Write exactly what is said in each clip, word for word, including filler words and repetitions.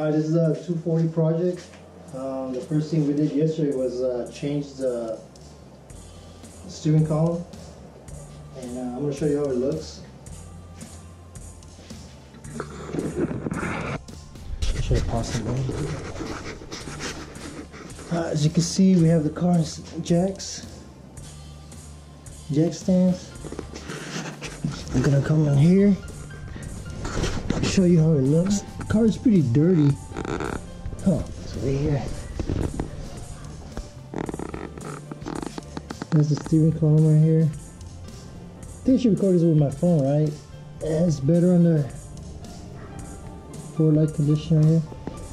Uh, this is a two forty project. Um, the first thing we did yesterday was uh, change the steering column, and uh, I'm going to show you how it looks. Should I pause it down? Uh, as you can see, we have the car's jacks, jack stands. I'm going to come on here, show you how it looks. The car is pretty dirty. Huh. Right here. There's the steering column right here. I think I should record this with my phone, right? Yeah, it's better on the forward light condition right here.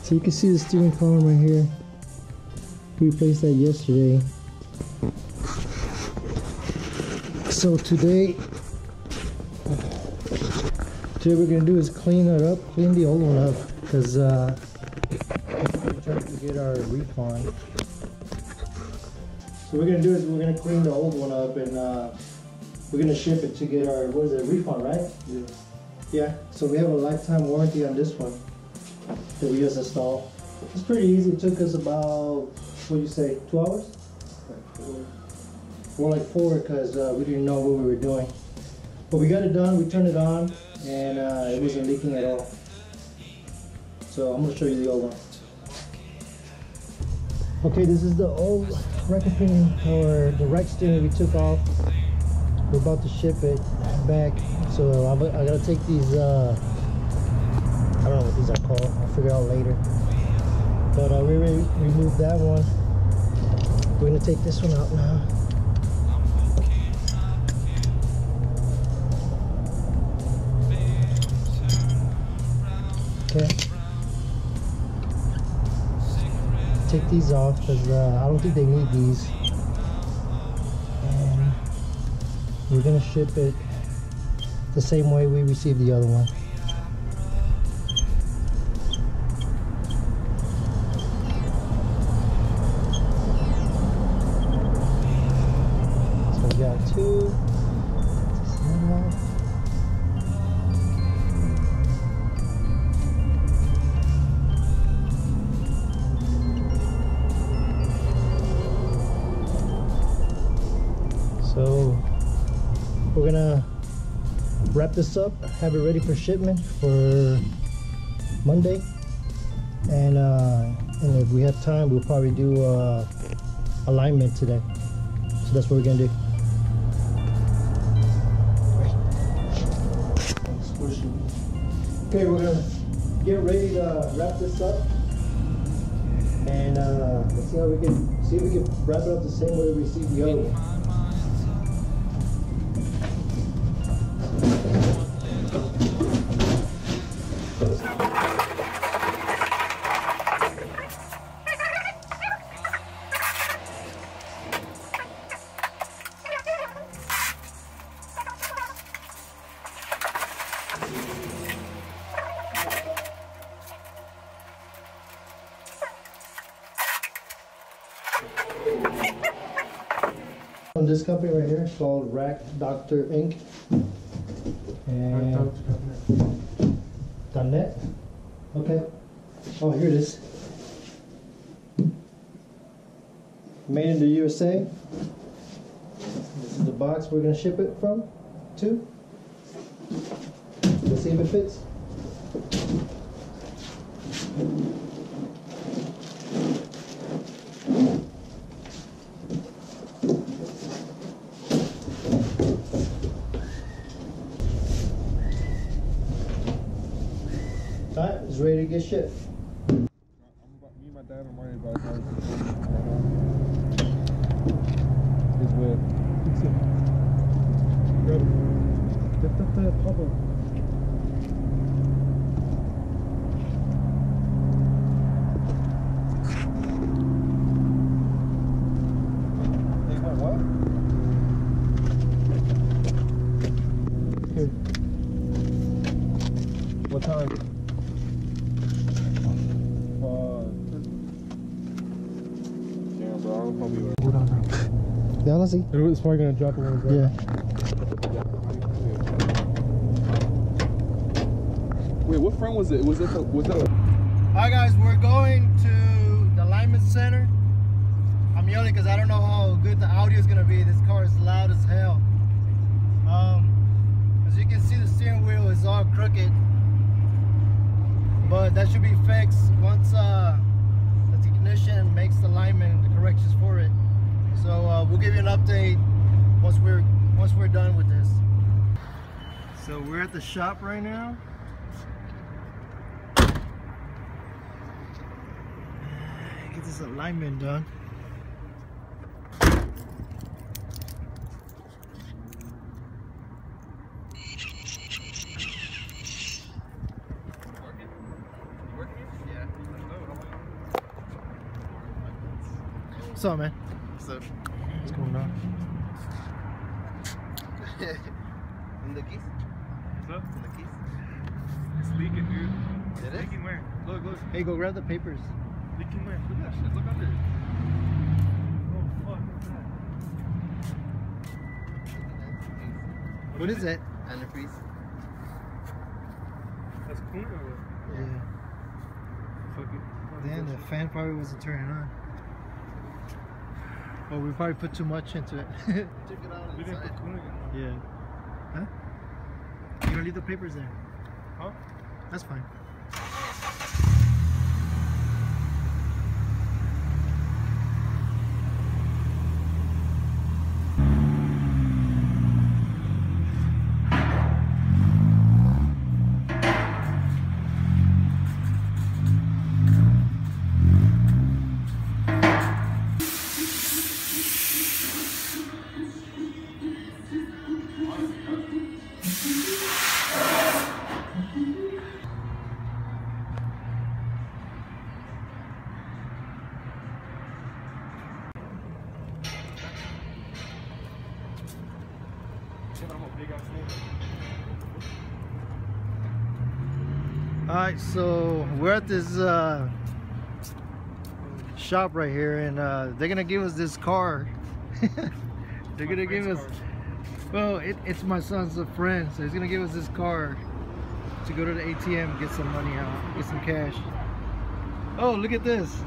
So you can see the steering column right here. We replaced that yesterday. So today, today we're gonna do is clean it up, clean the old one up, because uh, to get our refund. So we're gonna do is we're gonna clean the old one up, and uh, we're gonna ship it to get our, what is it, refund, right? Yeah. Yeah. So we have a lifetime warranty on this one that we just installed. It's pretty easy. It took us about, what do you say, two hours? Like four. More like four, because uh, we didn't know what we were doing. But we got it done. We turned it on, and uh, it wasn't leaking at all. So I'm gonna show you the old one. Okay, this is the old rack pinion, or the rack steering we took off. We're about to ship it back, so I'm, I gotta take these, uh, I don't know what these are called, I'll figure it out later. But uh, we already removed that one. We're gonna take this one out now. Okay. Take these off because uh, I don't think they need these, and we're gonna ship it the same way we received the other one. So we got two. So we're gonna wrap this up, have it ready for shipment for Monday, and, uh, and if we have time, we'll probably do uh, alignment today. So that's what we're gonna do. Okay, we're gonna get ready to wrap this up, and uh, let's see how we can see if we can wrap it up the same way we received the other one. This company right here is called Rack Doctor Incorporated. And .net. Okay. Oh, here it is. Made in the U S A. This is the box we're gonna ship it from to. Let's see if it fits. Alright, it's ready to get shipped. Me and my dad are worried about cars. It's weird. It's it. Good. Lift up that bubble. They went what? Here. What time? Honestly, it's probably gonna drop a little bit. Yeah. Wait, what friend was it? Was it? Was that? Alright guys, we're going to the alignment center. I'm yelling because I don't know how good the audio is going to be. This car is loud as hell. Um, as you can see, the steering wheel is all crooked, but that should be fixed once uh, the technician makes the alignment and the corrections for it. So uh, we'll give you an update once we're once we're done with this. So we're at the shop right now. Get this alignment done. What's up, man? What's up? What's going on? In the keys? What's up? In the keys? It's leaking, dude. It's it leaking is? Where? Look, look. Hey, go grab the papers. Leaking where? Look at that shit. Look under. Oh, fuck. What's that? What is that? Antifreeze. That's clean or what? Yeah. Fuck it. Damn, the fan probably wasn't turning on. Well, we probably put too much into it. Check it out. We didn't put cooling in there. Yeah. Huh? You're gonna leave the papers there. Huh? That's fine. Alright, so we're at this uh, shop right here, and uh, they're gonna give us this car. They're gonna give us, well, it, it's my son's a friend, so he's gonna give us this car to go to the A T M and get some money out, get some cash. Oh, look at this.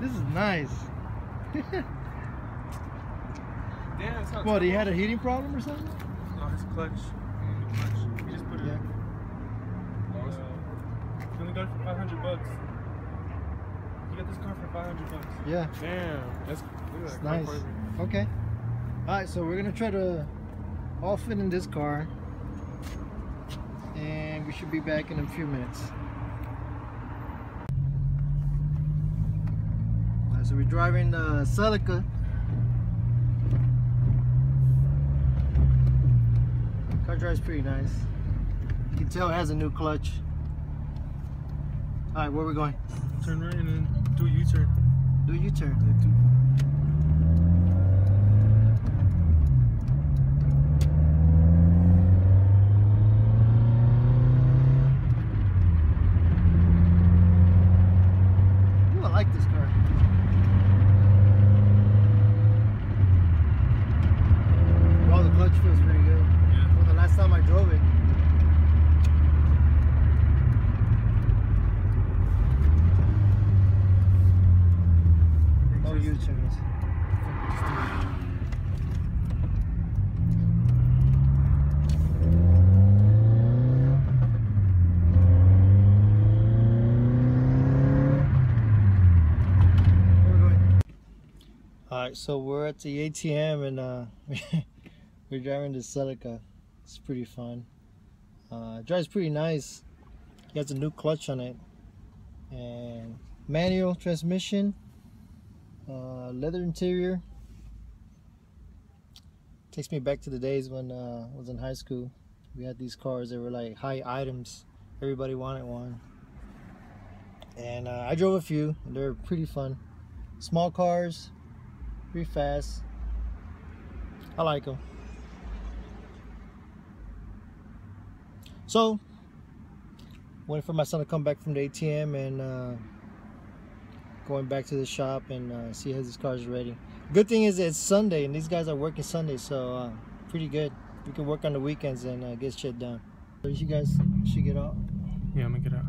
This is nice. Damn, what, cool. He had a heating problem or something? No, his clutch. His clutch. He just put it yeah. in. Awesome. Uh, he only got it for five hundred bucks. He got this car for five hundred bucks. Yeah. Damn. That's, that's that nice. Okay. Alright, so we're going to try to all fit in this car. And we should be back in a few minutes. Alright, so we're driving the uh, Celica. Car drives pretty nice. You can tell it has a new clutch. Alright, where are we going? Turn right and then do a U-turn. Do a U-turn. Yeah, do Alright, so we're at the A T M and uh, we're driving the Celica. It's pretty fun. Uh, drives pretty nice. It has a new clutch on it. And manual transmission. Uh, leather interior. Takes me back to the days when uh, I was in high school. We had these cars that were like high items. Everybody wanted one. And uh, I drove a few. And they were pretty fun. Small cars. Pretty fast. I like them. So, waiting for my son to come back from the A T M and uh, going back to the shop and uh, see how this car is ready. Good thing is it's Sunday and these guys are working Sunday, so uh, pretty good. We can work on the weekends and uh, get shit done. So you guys should get out. Yeah, I'm gonna get out.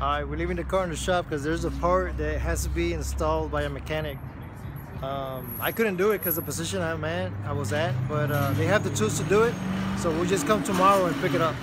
Alright, we're leaving the car in the shop because there's a part that has to be installed by a mechanic. Um, I couldn't do it because the position I'm at, I was at, but uh, they have the tools to do it. So we'll just come tomorrow and pick it up.